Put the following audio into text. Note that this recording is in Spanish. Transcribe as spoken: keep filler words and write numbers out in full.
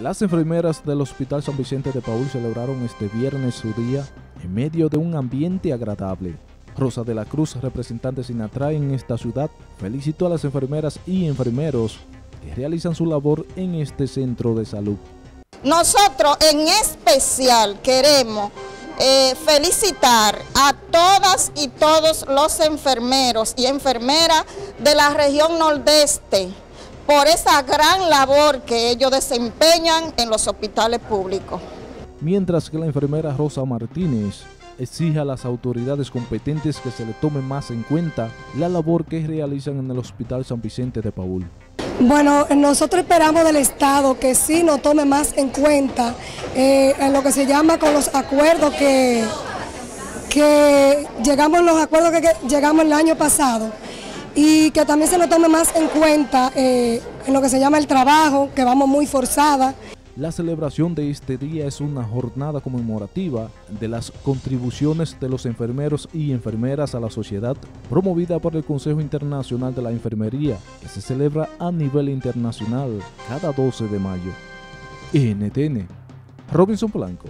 Las enfermeras del Hospital San Vicente de Paul celebraron este viernes su día en medio de un ambiente agradable. Rosa de la Cruz, representante de Sinatra en esta ciudad, felicitó a las enfermeras y enfermeros que realizan su labor en este centro de salud. Nosotros en especial queremos eh, felicitar a todas y todos los enfermeros y enfermeras de la región Nordeste por esa gran labor que ellos desempeñan en los hospitales públicos. Mientras que la enfermera Rosa Martínez exige a las autoridades competentes que se le tome más en cuenta la labor que realizan en el Hospital San Vicente de Paul. Bueno, nosotros esperamos del Estado que sí nos tome más en cuenta eh, en lo que se llama con los acuerdos que, que llegamos los acuerdos que, que llegamos el año pasado, y que también se nos tome más en cuenta eh, en lo que se llama el trabajo, que vamos muy forzada. La celebración de este día es una jornada conmemorativa de las contribuciones de los enfermeros y enfermeras a la sociedad, promovida por el Consejo Internacional de la Enfermería, que se celebra a nivel internacional cada doce de mayo. N T N, Robinson Blanco.